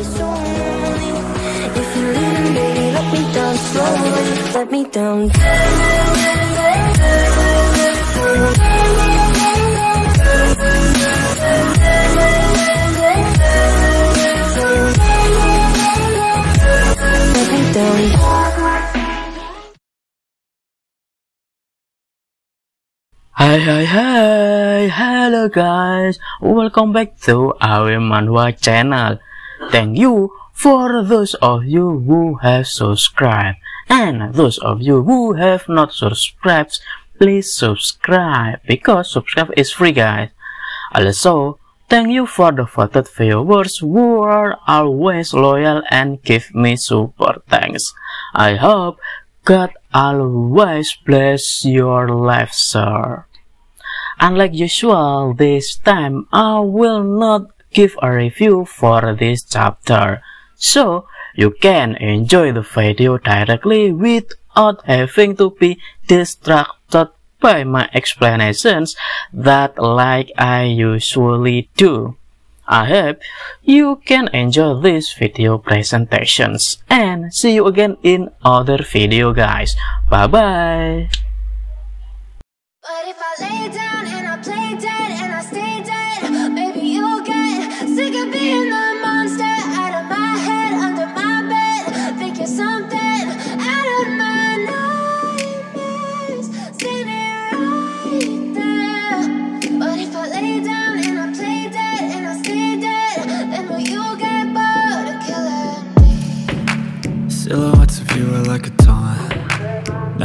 be so lonely. If you're leaving, baby, let me down slowly. Let me down. Let me down. Hi, hello guys, welcome back to Aoi Manhua channel. Thank you for those of you who have subscribed, and those of you who have not subscribed, please subscribe, because subscribe is free, guys. Also, thank you for the voted viewers who are always loyal and give me super thanks. I hope God always bless your life, sir. Unlike usual, this time I will not give a review for this chapter, so you can enjoy the video directly without having to be distracted by my explanations that like I usually do. I hope you can enjoy these video presentations, and see you again in other video, guys. Bye bye. But if I lay down and I play dead and I stay dead, maybe you'll get sick of being the monster out of my head, under my bed. Think you're something out of my nightmares, standing right there. But if I lay down and I play dead and I stay dead, then will you get bored of killing me? Silhouettes of you are like a taunt.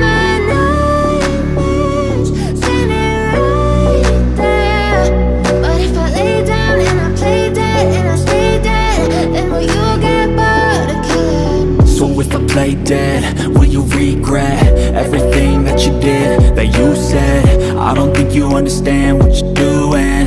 my nightmares, standing right there. But if I lay down and I play dead and I stay dead, then will you get bored of killing me? So if I play dead, will you regret everything that you did, that you said? I don't think you understand what you're doing,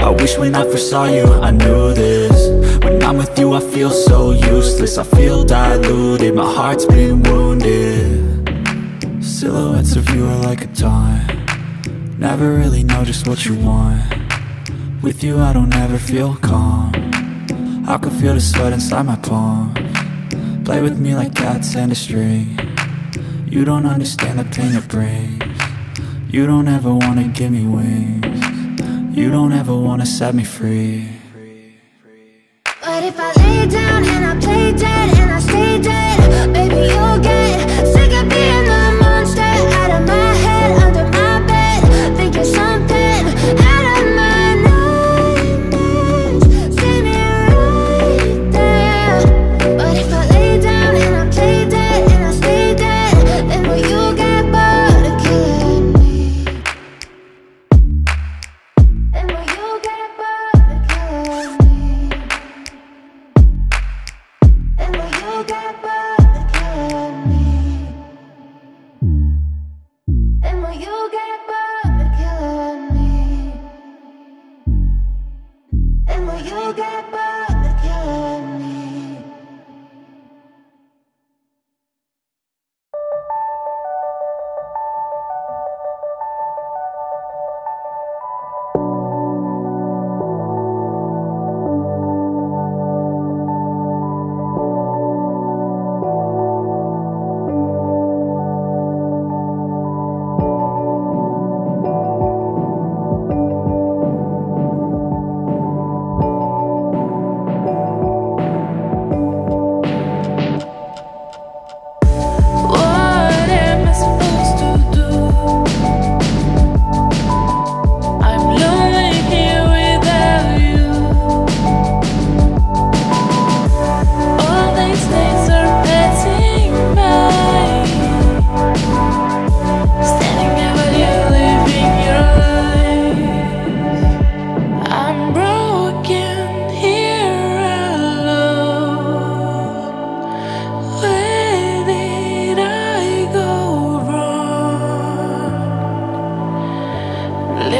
I wish when I first saw you I knew this. When I'm with you I feel so useless, I feel diluted, my heart's been wounded. Silhouettes of you are like a dime. Never really know just what you want. With you I don't ever feel calm. I can feel the sweat inside my palms. Play with me like cats and a string. You don't understand the pain it brings. You don't ever wanna give me wings. You don't ever wanna set me free. But if I lay down and I play dead and I stay dead, baby you'll get sick of being the monster out of my head, under my bed. Think you're something out of my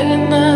living my